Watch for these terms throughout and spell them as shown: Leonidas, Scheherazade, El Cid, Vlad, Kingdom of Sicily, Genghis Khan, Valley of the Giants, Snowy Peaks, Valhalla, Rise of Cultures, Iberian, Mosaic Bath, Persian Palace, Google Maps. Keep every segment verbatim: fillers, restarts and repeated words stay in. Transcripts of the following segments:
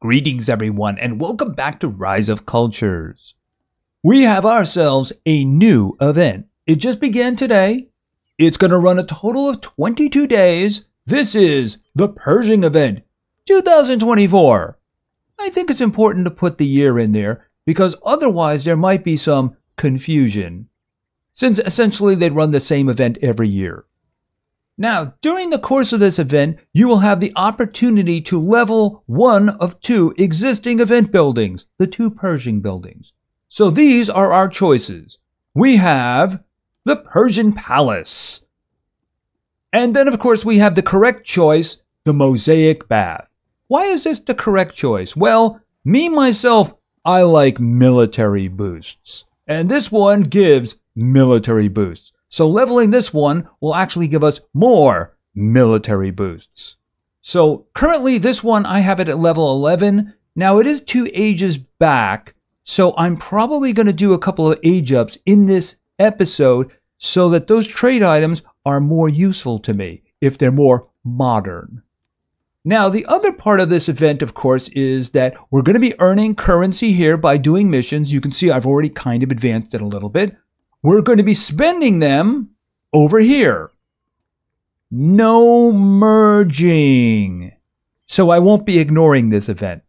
Greetings everyone and welcome back to Rise of Cultures. We have ourselves a new event. It just began today. It's going to run a total of twenty-two days. This is the Persian Event twenty twenty-four. I think it's important to put the year in there because otherwise there might be some confusion, since essentially they run the same event every year. Now, during the course of this event, you will have the opportunity to level one of two existing event buildings, the two Persian buildings. So these are our choices. We have the Persian Palace. And then, of course, we have the correct choice, the Mosaic Bath. Why is this the correct choice? Well, me, myself, I like military boosts. And this one gives military boosts. So leveling this one will actually give us more military boosts. So currently this one, I have it at level eleven. Now it is two ages back, so I'm probably going to do a couple of age ups in this episode so that those trade items are more useful to me if they're more modern. Now the other part of this event, of course, is that we're going to be earning currency here by doing missions. You can see I've already kind of advanced it a little bit. We're going to be spending them over here. No merging. So I won't be ignoring this event.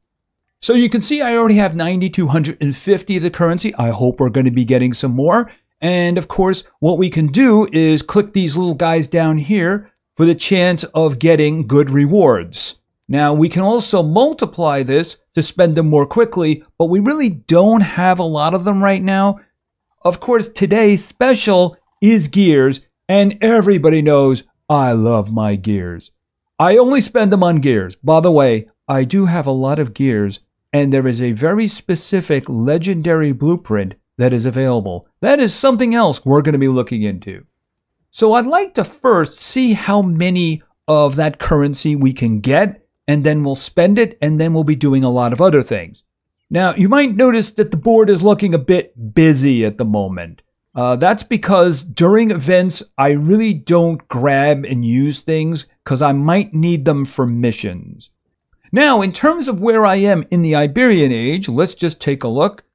So you can see I already have nine thousand two hundred fifty of the currency. I hope we're going to be getting some more. And of course, what we can do is click these little guys down here for the chance of getting good rewards. Now we can also multiply this to spend them more quickly, but we really don't have a lot of them right now. Of course, today's special is gears, and everybody knows I love my gears. I only spend them on gears. By the way, I do have a lot of gears, and there is a very specific legendary blueprint that is available. That is something else we're going to be looking into. So I'd like to first see how many of that currency we can get, and then we'll spend it, and then we'll be doing a lot of other things. Now, you might notice that the board is looking a bit busy at the moment. Uh, that's because during events, I really don't grab and use things because I might need them for missions. Now, in terms of where I am in the Iberian Age, let's just take a look.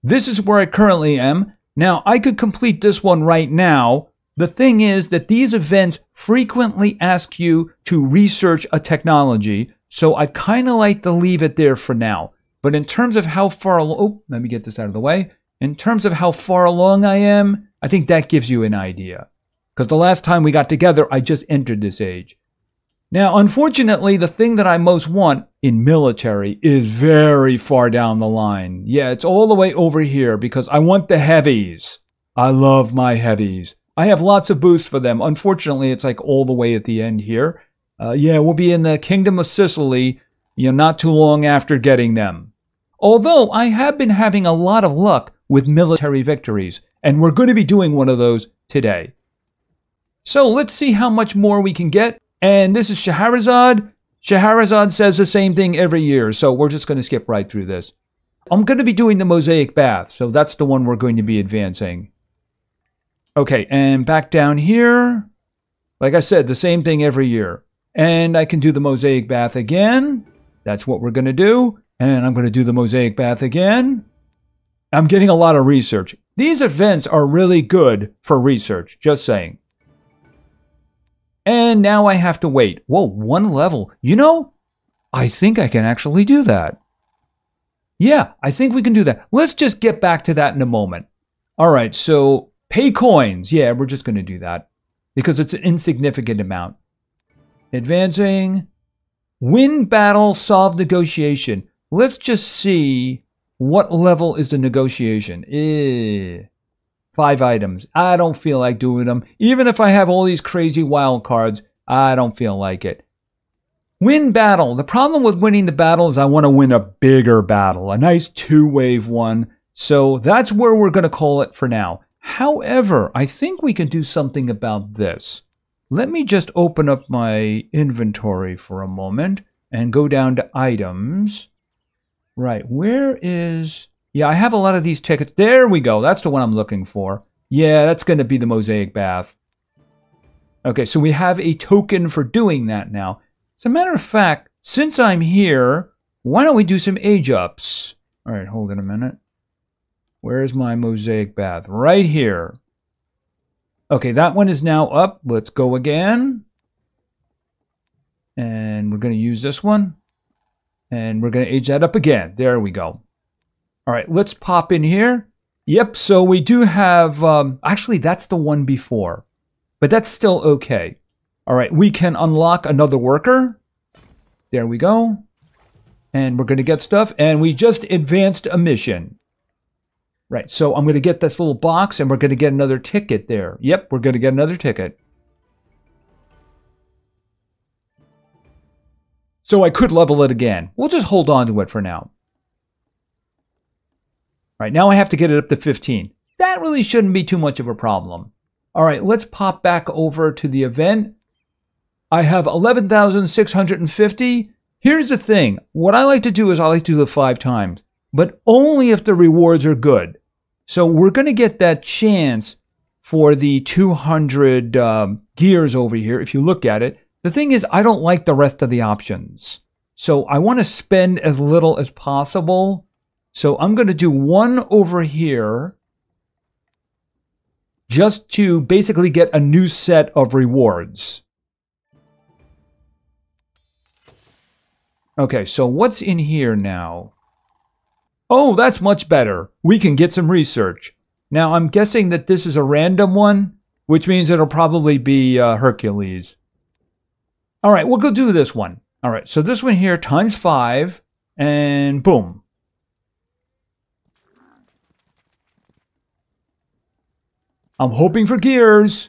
This is where I currently am. Now, I could complete this one right now. The thing is that these events frequently ask you to research a technology, so I kind of like to leave it there for now. But in terms of how far, oh, let me get this out of the way. In terms of how far along I am, I think that gives you an idea. Because the last time we got together, I just entered this age. Now, unfortunately, the thing that I most want in military is very far down the line. Yeah, it's all the way over here because I want the heavies. I love my heavies. I have lots of boosts for them. Unfortunately, it's like all the way at the end here. Uh, yeah, we'll be in the Kingdom of Sicily, you know, not too long after getting them. Although I have been having a lot of luck with military victories, and we're going to be doing one of those today. So let's see how much more we can get. And this is Scheherazade. Scheherazade says the same thing every year, so we're just going to skip right through this. I'm going to be doing the Mosaic Bath, so that's the one we're going to be advancing. Okay, and back down here. Like I said, the same thing every year. And I can do the Mosaic Bath again. That's what we're going to do. And I'm going to do the Mosaic Bath again. I'm getting a lot of research. These events are really good for research, just saying. And now I have to wait. Whoa, one level. You know, I think I can actually do that. Yeah, I think we can do that. Let's just get back to that in a moment. All right, so pay coins. Yeah, we're just going to do that because it's an insignificant amount. Advancing. Win battle, solve negotiation. Let's just see what level is the negotiation. Eh, five items. I don't feel like doing them. Even if I have all these crazy wild cards, I don't feel like it. Win battle. The problem with winning the battle is I want to win a bigger battle, a nice two-wave one. So that's where we're going to call it for now. However, I think we can do something about this. Let me just open up my inventory for a moment and go down to items. Right, where is... Yeah, I have a lot of these tickets. There we go. That's the one I'm looking for. Yeah, that's going to be the Mosaic Bath. Okay, so we have a token for doing that now. As a matter of fact, since I'm here, Why don't we do some age ups? All right, hold it a minute. Where's my mosaic bath? Right here. Okay, that one is now up. Let's go again. And we're going to use this one. And we're going to age that up again. There we go. All right, let's pop in here. Yep, so we do have... Um, actually, that's the one before. But that's still okay. All right, we can unlock another worker. There we go. And we're going to get stuff. And we just advanced a mission. Right, so I'm going to get this little box, and we're going to get another ticket there. Yep, we're going to get another ticket. So I could level it again. We'll just hold on to it for now. All right, now I have to get it up to fifteen. That really shouldn't be too much of a problem. All right, let's pop back over to the event. I have eleven thousand six hundred fifty. Here's the thing. What I like to do is I like to do the five times, but only if the rewards are good. So we're going to get that chance for the two hundred um, gears over here, if you look at it. The thing is, I don't like the rest of the options. So I want to spend as little as possible. So I'm going to do one over here just to basically get a new set of rewards. Okay, so what's in here now? Oh, that's much better. We can get some research. Now, I'm guessing that this is a random one, which means it'll probably be uh, Hercules. All right, we'll go do this one. All right, so this one here times five, and boom. I'm hoping for gears.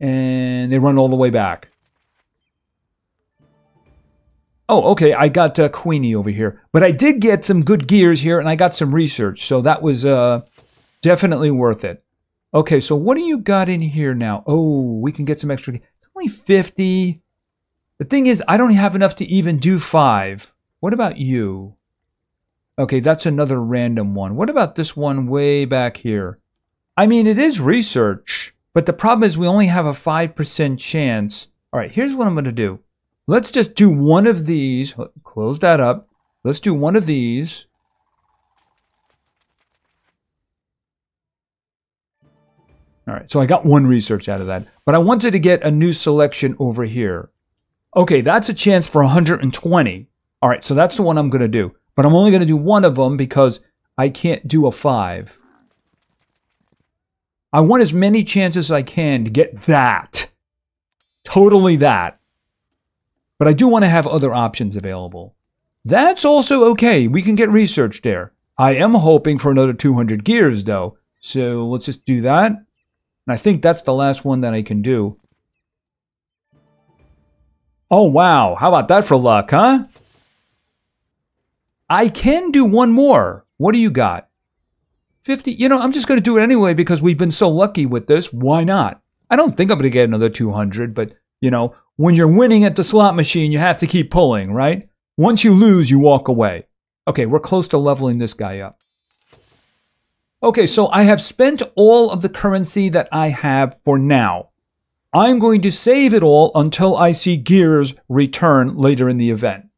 And they run all the way back. Oh, okay, I got uh, Queenie over here. But I did get some good gears here, and I got some research, so that was uh, definitely worth it. Okay, so what do you got in here now? Oh, we can get some extra. It's only fifty. The thing is, I don't have enough to even do five. What about you? Okay, that's another random one. What about this one way back here? I mean, it is research, but the problem is we only have a five percent chance. All right, here's what I'm going to do. Let's just do one of these. Close that up. Let's do one of these. All right, so I got one research out of that. But I wanted to get a new selection over here. Okay, that's a chance for one hundred twenty. All right, so that's the one I'm going to do. But I'm only going to do one of them because I can't do a five. I want as many chances as I can to get that. Totally that. But I do want to have other options available. That's also okay. We can get research there. I am hoping for another two hundred gears, though. So let's just do that. And I think that's the last one that I can do. Oh, wow. How about that for luck, huh? I can do one more. What do you got? fifty. You know, I'm just going to do it anyway because we've been so lucky with this. Why not? I don't think I'm going to get another two hundred, but, you know, when you're winning at the slot machine, you have to keep pulling, right? Once you lose, you walk away. Okay, we're close to leveling this guy up. Okay, so I have spent all of the currency that I have for now. I'm going to save it all until I see gears return later in the event.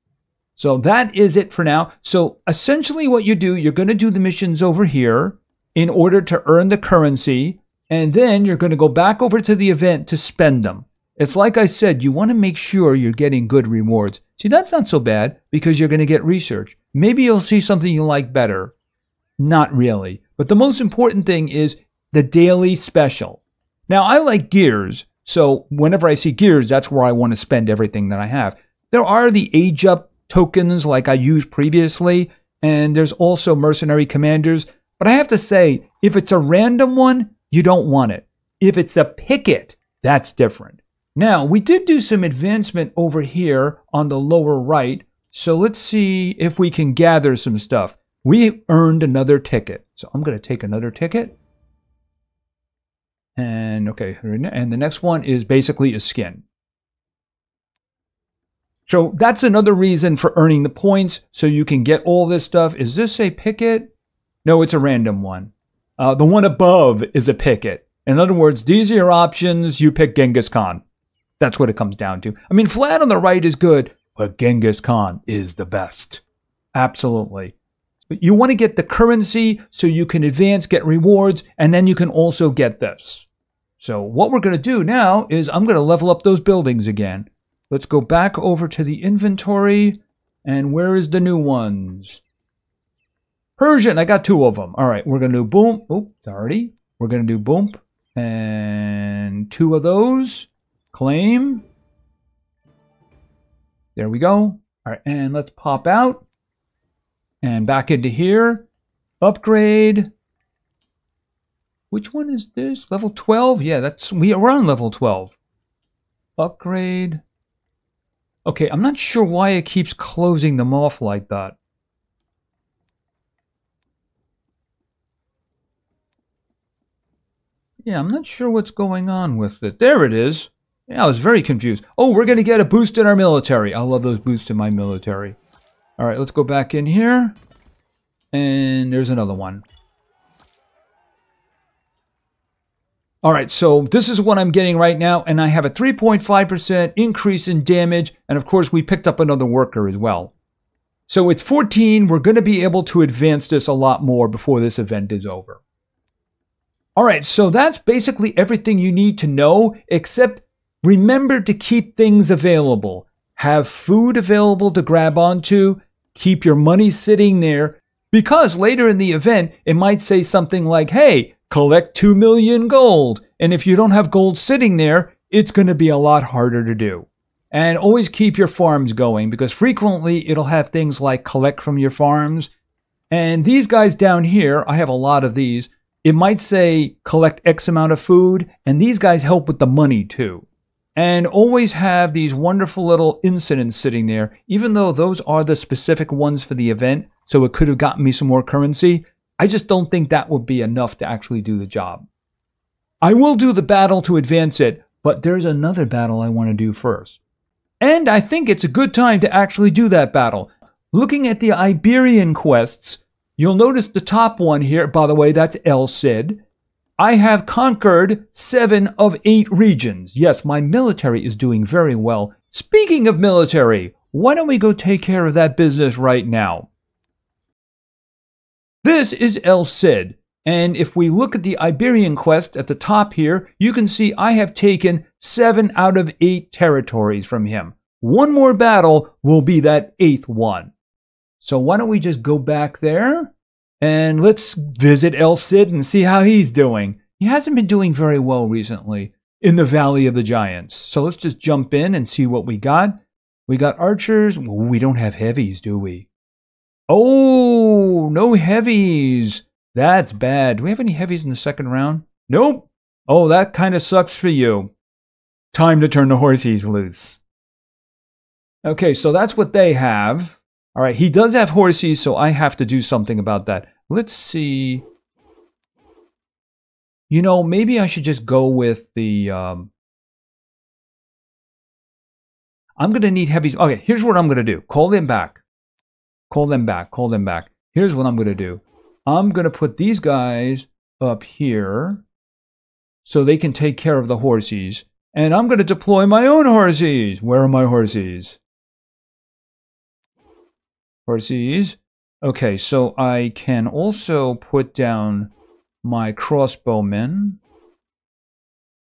So that is it for now. So essentially what you do, you're going to do the missions over here in order to earn the currency, and then you're going to go back over to the event to spend them. It's like I said, you want to make sure you're getting good rewards. See, that's not so bad because you're going to get research. Maybe you'll see something you like better. Not really. But the most important thing is the daily special. Now, I like gears, so whenever I see gears, that's where I want to spend everything that I have. There are the age up tokens like I used previously, and there's also mercenary commanders. But I have to say, if it's a random one, you don't want it. If it's a picket, that's different. Now, we did do some advancement over here on the lower right, so let's see if we can gather some stuff. We earned another ticket, so I'm going to take another ticket. And, okay, and the next one is basically a skin. So that's another reason for earning the points, so you can get all this stuff. Is this a picket? No, it's a random one. Uh, the one above is a picket. In other words, these are your options. You pick Genghis Khan. That's what it comes down to. I mean, Vlad on the right is good, but Genghis Khan is the best. Absolutely. But you want to get the currency so you can advance, get rewards, and then you can also get this. So what we're going to do now is I'm going to level up those buildings again. Let's go back over to the inventory. And where is the new ones? Persian, I got two of them. All right, we're going to do boom. Oh, sorry. We're going to do boom. And two of those. Claim. There we go. All right, and let's pop out. And back into here. Upgrade. Which one is this? Level twelve? Yeah, that's we are on level twelve. Upgrade. Okay, I'm not sure why it keeps closing them off like that. Yeah, I'm not sure what's going on with it. There it is. Yeah, I was very confused. Oh, we're going to get a boost in our military. I love those boosts in my military. All right, let's go back in here. And there's another one. All right, so this is what I'm getting right now, and I have a three point five percent increase in damage, and of course, we picked up another worker as well. So it's fourteen. We're going to be able to advance this a lot more before this event is over. All right, so that's basically everything you need to know, except remember to keep things available. Have food available to grab onto, keep your money sitting there, because later in the event, it might say something like, hey, collect two million gold. And if you don't have gold sitting there, it's going to be a lot harder to do. And always keep your farms going, because frequently it'll have things like collect from your farms. And these guys down here, I have a lot of these. It might say collect X amount of food, and these guys help with the money too. And always have these wonderful little incidents sitting there, even though those are the specific ones for the event, so it could have gotten me some more currency. I just don't think that would be enough to actually do the job. I will do the battle to advance it, but there's another battle I want to do first. And I think it's a good time to actually do that battle. Looking at the Iberian quests, you'll notice the top one here, by the way, that's El Cid. I have conquered seven of eight regions. Yes, my military is doing very well. Speaking of military, why don't we go take care of that business right now? This is El Cid. And if we look at the Iberian quest at the top here, you can see I have taken seven out of eight territories from him. One more battle will be that eighth one. So why don't we just go back there? And let's visit El Cid and see how he's doing. He hasn't been doing very well recently in the Valley of the Giants. So let's just jump in and see what we got. We got archers. We don't have heavies, do we? Oh, no heavies. That's bad. Do we have any heavies in the second round? Nope. Oh, that kind of sucks for you. Time to turn the horsies loose. Okay, so that's what they have. All right, he does have horses, so I have to do something about that. Let's see. You know, maybe I should just go with the... Um, I'm going to need heavies. Okay, here's what I'm going to do. Call them back. Call them back. Call them back. Here's what I'm going to do. I'm going to put these guys up here so they can take care of the horses. And I'm going to deploy my own horses. Where are my horses? Horses. Okay, so I can also put down my crossbowmen.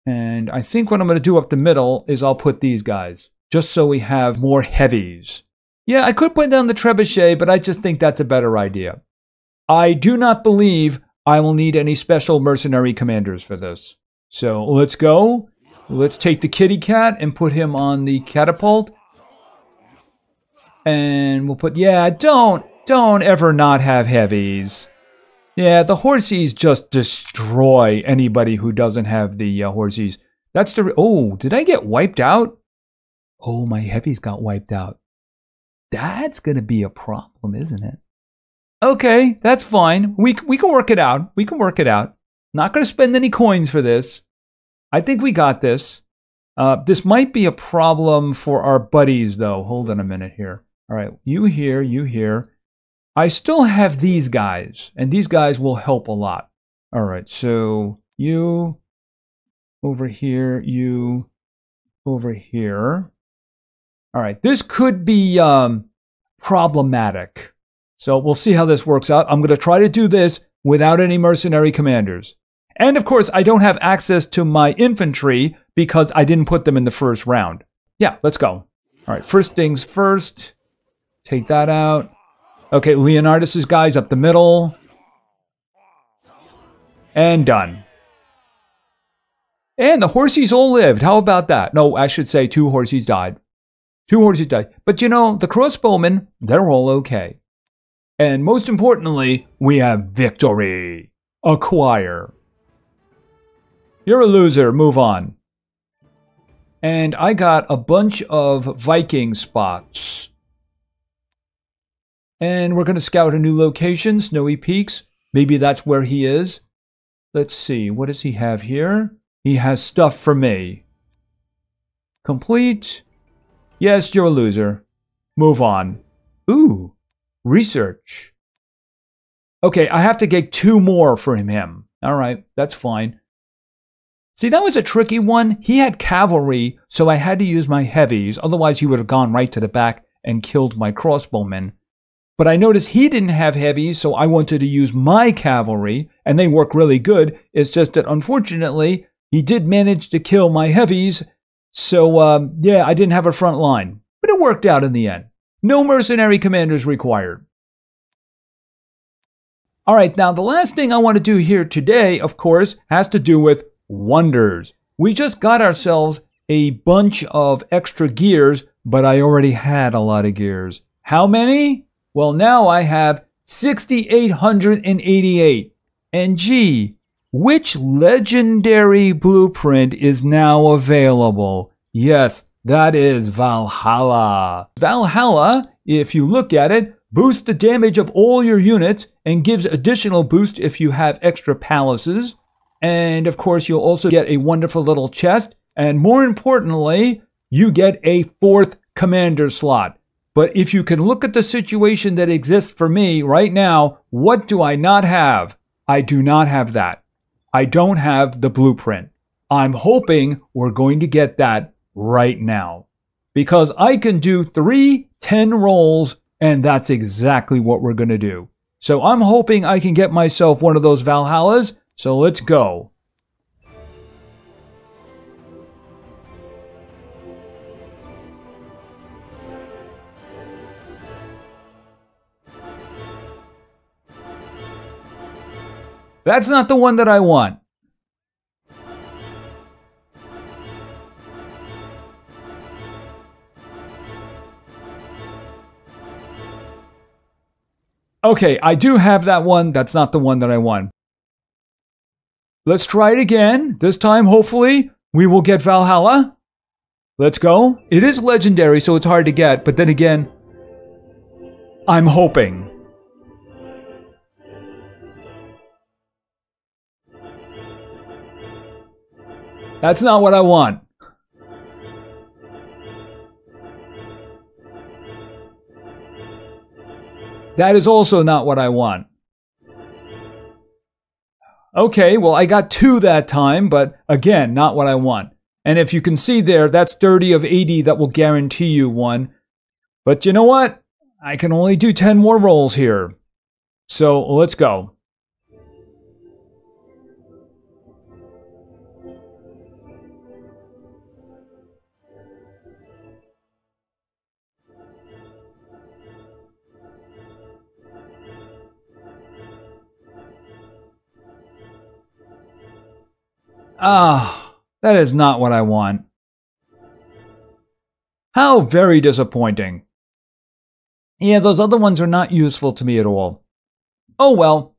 And I think what I'm going to do up the middle is I'll put these guys, just so we have more heavies. Yeah, I could put down the trebuchet, but I just think that's a better idea. I do not believe I will need any special mercenary commanders for this. So let's go. Let's take the kitty cat and put him on the catapult. And we'll put, yeah, don't, don't ever not have heavies. Yeah, the horsies just destroy anybody who doesn't have the uh, horsies. That's the, oh, did I get wiped out? Oh, my heavies got wiped out. That's going to be a problem, isn't it? Okay, that's fine. We, we can work it out. We can work it out. Not going to spend any coins for this. I think we got this. Uh, this might be a problem for our buddies, though. Hold on a minute here. All right, you here, you here. I still have these guys, and these guys will help a lot. All right, so you over here, you over here. All right, this could be um, problematic. So we'll see how this works out. I'm going to try to do this without any mercenary commanders. And of course, I don't have access to my infantry because I didn't put them in the first round. Yeah, let's go. All right, first things first. Take that out. Okay, Leonidas's guys up the middle. And done. And the horsies all lived. How about that? No, I should say two horsies died. Two horsies died. But you know, the crossbowmen, they're all okay. And most importantly, we have victory. Acquire. You're a loser. Move on. And I got a bunch of Viking spots. And we're going to scout a new location, Snowy Peaks. Maybe that's where he is. Let's see. What does he have here? He has stuff for me. Complete. Yes, you're a loser. Move on. Ooh, research. Okay, I have to get two more from him. All right, that's fine. See, that was a tricky one. He had cavalry, so I had to use my heavies. Otherwise, he would have gone right to the back and killed my crossbowmen. But I noticed he didn't have heavies, so I wanted to use my cavalry, and they work really good. It's just that, unfortunately, he did manage to kill my heavies. So, um, yeah, I didn't have a front line. But it worked out in the end. No mercenary commanders required. All right, now the last thing I want to do here today, of course, has to do with wonders. We just got ourselves a bunch of extra gears, but I already had a lot of gears. How many? Well, now I have six thousand eight hundred eighty-eight. And gee, which legendary blueprint is now available? Yes, that is Valhalla. Valhalla, if you look at it, boosts the damage of all your units and gives additional boost if you have extra palaces. And of course, you'll also get a wonderful little chest. And more importantly, you get a fourth commander slot. But if you can look at the situation that exists for me right now, what do I not have? I do not have that. I don't have the blueprint. I'm hoping we're going to get that right now. Because I can do three ten rolls, and that's exactly what we're going to do. So I'm hoping I can get myself one of those Valhallas. So let's go. That's not the one that I want. Okay, I do have that one. That's not the one that I want. Let's try it again. This time, hopefully, we will get Valhalla. Let's go. It is legendary, so it's hard to get. But then again, I'm hoping. That's not what I want. That is also not what I want. Okay, well, I got two that time, but again, not what I want. And if you can see there, that's thirty of eighty that will guarantee you one. But you know what? I can only do ten more rolls here. So let's go. Ah, that is not what I want. How very disappointing. Yeah, those other ones are not useful to me at all. Oh well.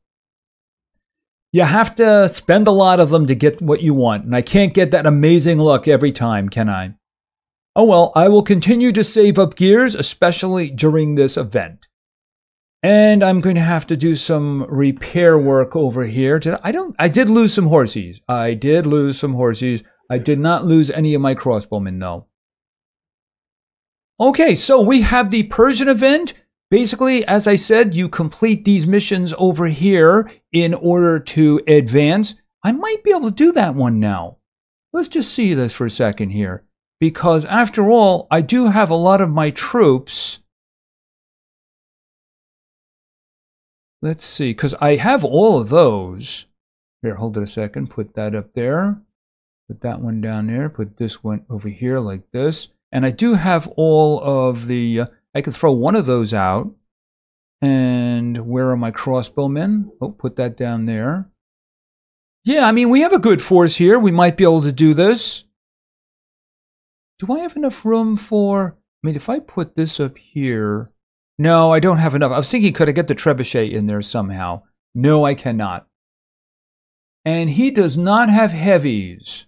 You have to spend a lot of them to get what you want, and I can't get that amazing luck every time, can I? Oh well, I will continue to save up gears, especially during this event. And I'm going to have to do some repair work over here. Did I, I don't I did lose some horsies. I did lose some horsies. I did not lose any of my crossbowmen, though. Okay, so we have the Persian event. Basically, as I said, you complete these missions over here in order to advance. I might be able to do that one now. Let's just see this for a second here. because after all, I do have a lot of my troops. Let's see, because I have all of those. Here, hold it a second. Put that up there. Put that one down there. Put this one over here like this. And I do have all of the... Uh, I could throw one of those out. And where are my crossbowmen? Oh, put that down there. Yeah, I mean, we have a good force here. We might be able to do this. Do I have enough room for... I mean, if I put this up here... No, I don't have enough. I was thinking, could I get the trebuchet in there somehow? No, I cannot. And he does not have heavies.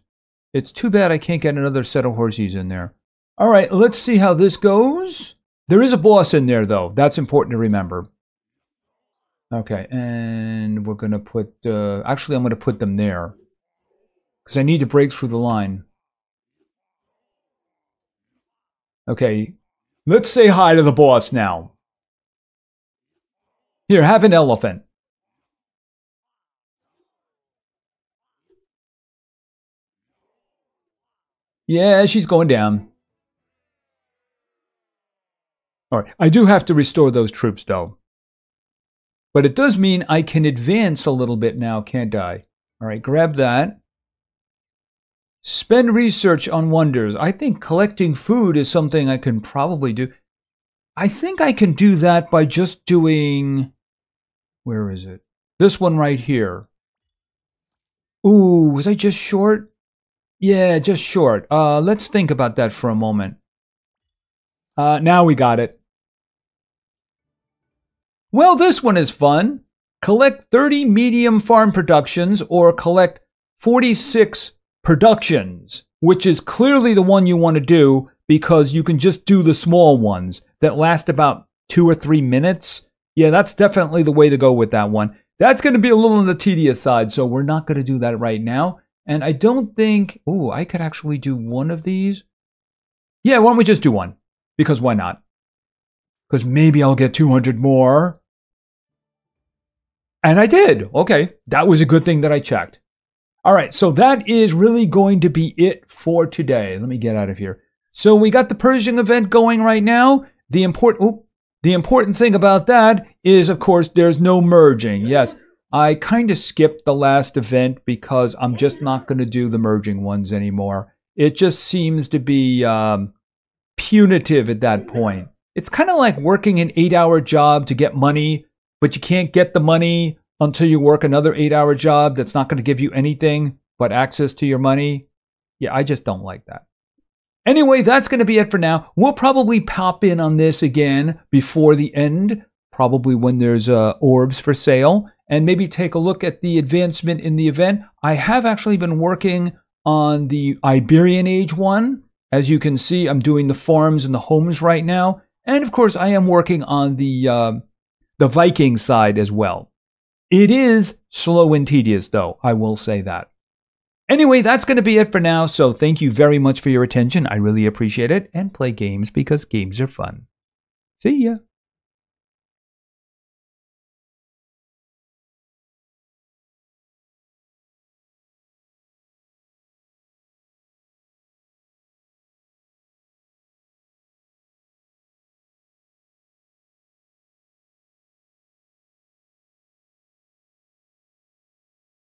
It's too bad I can't get another set of horsies in there. All right, let's see how this goes. There is a boss in there, though. That's important to remember. Okay, and we're going to put... Uh, actually, I'm going to put them there. Because I need to break through the line. Okay, let's say hi to the boss now. Here, have an elephant. Yeah, she's going down. All right, I do have to restore those troops, though. But it does mean I can advance a little bit now, can't I? All right, grab that. Spend research on wonders. I think collecting food is something I can probably do. I think I can do that by just doing... Where is it? This one right here. Ooh, was I just short? Yeah, just short. Uh, let's think about that for a moment. Uh, now we got it. Well, this one is fun. Collect thirty medium farm productions or collect forty-six productions, which is clearly the one you want to do because you can just do the small ones that last about two or three minutes. Yeah, that's definitely the way to go with that one. That's going to be a little on the tedious side, so we're not going to do that right now. And I don't think... Ooh, I could actually do one of these. Yeah, why don't we just do one? Because why not? Because maybe I'll get two hundred more. And I did. Okay, that was a good thing that I checked. All right, so that is really going to be it for today. Let me get out of here. So we got the Persian event going right now. The important... Ooh, the important thing about that is, of course, there's no merging. Yes. I kind of skipped the last event because I'm just not going to do the merging ones anymore. It just seems to be um, punitive at that point. It's kind of like working an eight-hour job to get money, but you can't get the money until you work another eight-hour job that's not going to give you anything but access to your money. Yeah, I just don't like that. Anyway, that's going to be it for now. We'll probably pop in on this again before the end, probably when there's uh, orbs for sale, and maybe take a look at the advancement in the event. I have actually been working on the Iberian Age one. As you can see, I'm doing the farms and the homes right now. And of course, I am working on the, uh, the Viking side as well. It is slow and tedious, though, I will say that. Anyway, that's going to be it for now. So thank you very much for your attention. I really appreciate it. And play games because games are fun. See ya.